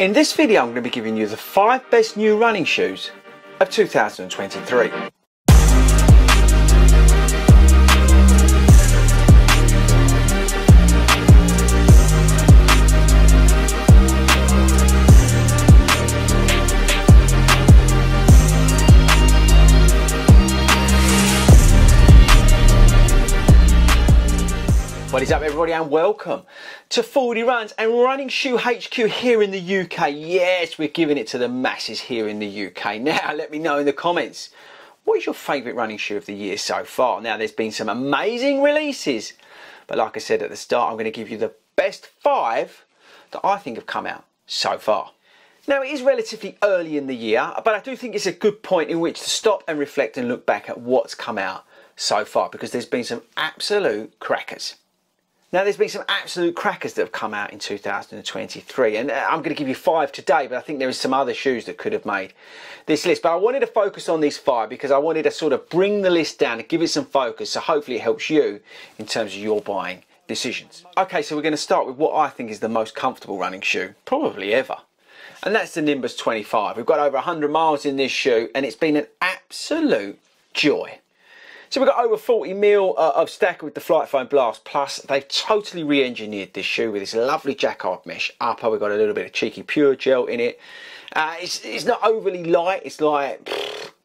In this video I'm going to be giving you the 5 best new running shoes of 2023. What is up everybody and welcome to Fordy Runs and Running Shoe HQ here in the UK. Yes, we're giving it to the masses here in the UK. Now let me know in the comments, what is your favourite running shoe of the year so far? Now there's been some amazing releases, but like I said at the start, I'm going to give you the best 5 that I think have come out so far. Now it is relatively early in the year, but I do think it's a good point in which to stop and reflect and look back at what's come out so far, because there's been some absolute crackers. Now there's been some absolute crackers that have come out in 2023, and I'm going to give you 5 today, but I think there is some other shoes that could have made this list. But I wanted to focus on these 5 because I wanted to sort of bring the list down and give it some focus, so hopefully it helps you in terms of your buying decisions. Okay, so we're going to start with what I think is the most comfortable running shoe probably ever, and that's the Nimbus 25. We've got over 100 miles in this shoe and it's been an absolute joy. So we've got over 40mm of stack with the FlyteFoam Blast Plus. They've totally re-engineered this shoe with this lovely jacquard mesh upper. We've got a little bit of cheeky pure gel in it. It's not overly light. It's like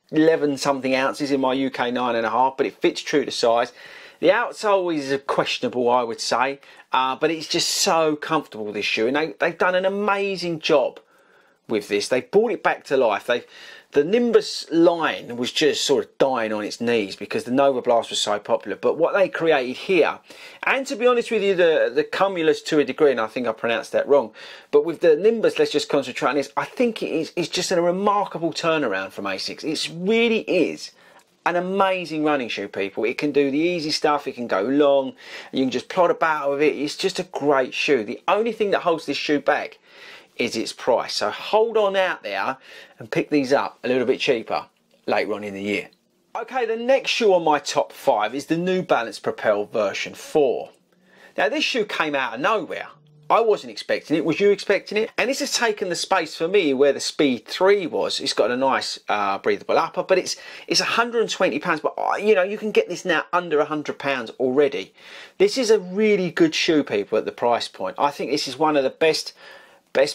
11 something ounces in my UK 9.5, but it fits true to size. The outsole is questionable, I would say, but it's just so comfortable, this shoe. And they've done an amazing job with this. They brought it back to life. The Nimbus line was just sort of dying on its knees because the Nova Blast was so popular. But what they created here, and to be honest with you, the Cumulus to a degree, and I think I pronounced that wrong, but with the Nimbus, let's just concentrate on this. I think it's just a remarkable turnaround from ASICS. It really is an amazing running shoe, people. It can do the easy stuff, it can go long, you can just plod about with it. It's just a great shoe. The only thing that holds this shoe back is its price, so hold on out there and pick these up a little bit cheaper later on in the year. Okay, the next shoe on my top 5 is the New Balance Propel version 4. Now this shoe came out of nowhere. I wasn't expecting it. Was you expecting it? And this has taken the space for me where the Speed 3 was. It's got a nice breathable upper, but it's £120, but you know, you can get this now under £100 already. This is a really good shoe, people, at the price point. I think this is one of the best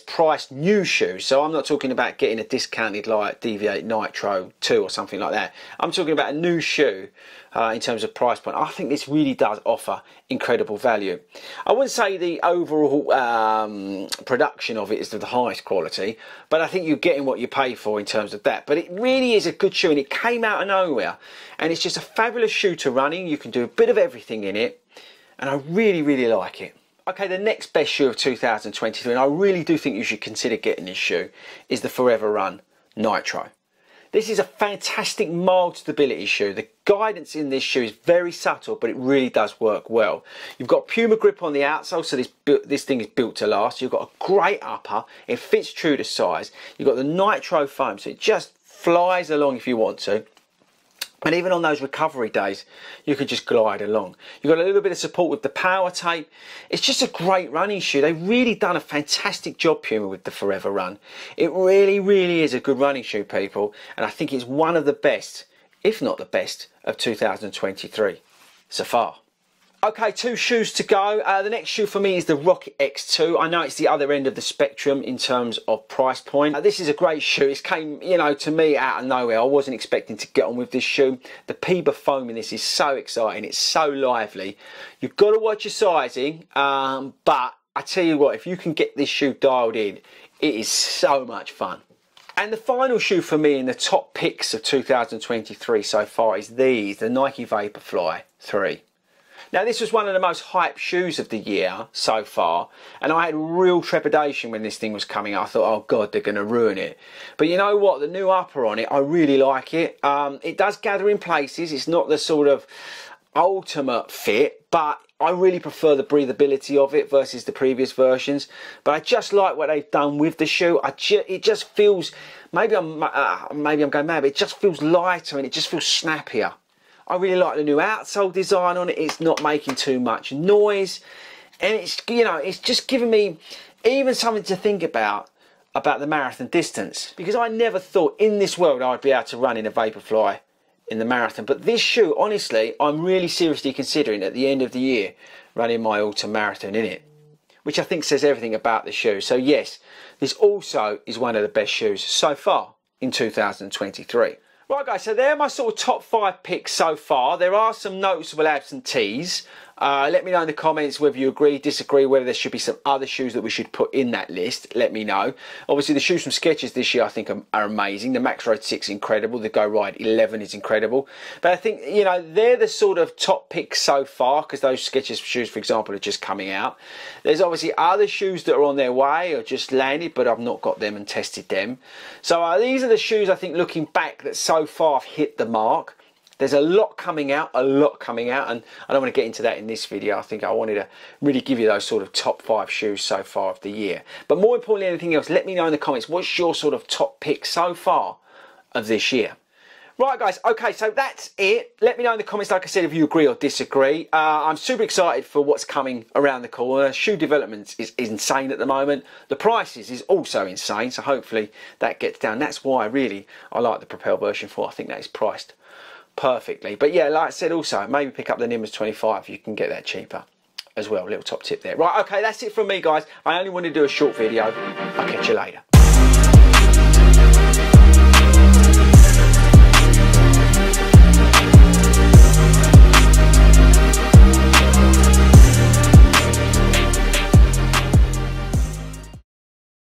priced new shoes. So I'm not talking about getting a discounted like DV8 Nitro 2 or something like that. I'm talking about a new shoe in terms of price point. I think this really does offer incredible value. I wouldn't say the overall production of it is the highest quality, but I think you're getting what you pay for in terms of that. But it really is a good shoe, and it came out of nowhere, and it's just a fabulous shoe to running. You can do a bit of everything in it, and I really like it. Okay, the next best shoe of 2023, and I really do think you should consider getting this shoe, is the Forever Run Nitro. This is a fantastic mild stability shoe. The guidance in this shoe is very subtle, but it really does work well. You've got Puma Grip on the outsole, so this thing is built to last. You've got a great upper, it fits true to size. You've got the Nitro Foam, so it just flies along if you want to. And even on those recovery days, you could just glide along. You've got a little bit of support with the power tape. It's just a great running shoe. They've really done a fantastic job, Puma, with the Forever Run. It really is a good running shoe, people. And I think it's one of the best, if not the best, of 2023 so far. Okay, 2 shoes to go. The next shoe for me is the Rocket X2. I know it's the other end of the spectrum in terms of price point. This is a great shoe. It came, you know, to me out of nowhere. I wasn't expecting to get on with this shoe. The Puma foam in this is so exciting. It's so lively. You've got to watch your sizing, but I tell you what, if you can get this shoe dialed in, it is so much fun. And the final shoe for me in the top picks of 2023 so far is the Nike Vaporfly 3. Now this was one of the most hyped shoes of the year so far, and I had real trepidation when this thing was coming out. I thought, oh god, they're going to ruin it. But you know what, the new upper on it, I really like it. It does gather in places. It's not the sort of ultimate fit, but I really prefer the breathability of it versus the previous versions. But I just like what they've done with the shoe. It just feels, maybe I'm going mad, but it just feels lighter and it just feels snappier. I really like the new outsole design on it. It's not making too much noise, and it's, you know, it's just giving me even something to think about about the marathon distance, because I never thought in this world I'd be able to run in a Vaporfly in the marathon. But this shoe, honestly, I'm really seriously considering at the end of the year running my autumn marathon in it, which I think says everything about the shoe. So yes, this also is one of the best shoes so far in 2023. Right guys, so they're my sort of top 5 picks so far. There are some noticeable absentees. Let me know in the comments whether you agree, disagree, whether there should be some other shoes that we should put in that list. Let me know. Obviously the shoes from Skechers this year I think are amazing. The Max Road 6 incredible, the Go Ride 11 is incredible. But I think, you know, they're the sort of top picks so far, because those Skechers shoes, for example, are just coming out. There's obviously other shoes that are on their way or just landed, but I've not got them and tested them. So these are the shoes I think, looking back, that so far I've hit the mark. There's a lot coming out, and I don't want to get into that in this video. I think I wanted to really give you those sort of top 5 shoes so far of the year. But more importantly than anything else, let me know in the comments, what's your sort of top pick so far of this year? Right guys, okay, so that's it. Let me know in the comments, like I said, if you agree or disagree. I'm super excited for what's coming around the corner. Shoe development is insane at the moment. The prices is also insane, so hopefully that gets down. That's why really I like the Propel version 4. I think that is priced perfectly. But yeah, like I said, also maybe pick up the Nimbus 25. You can get that cheaper as well. Little top tip there. Right, okay, that's it from me guys. I only wanted to do a short video. I'll catch you later.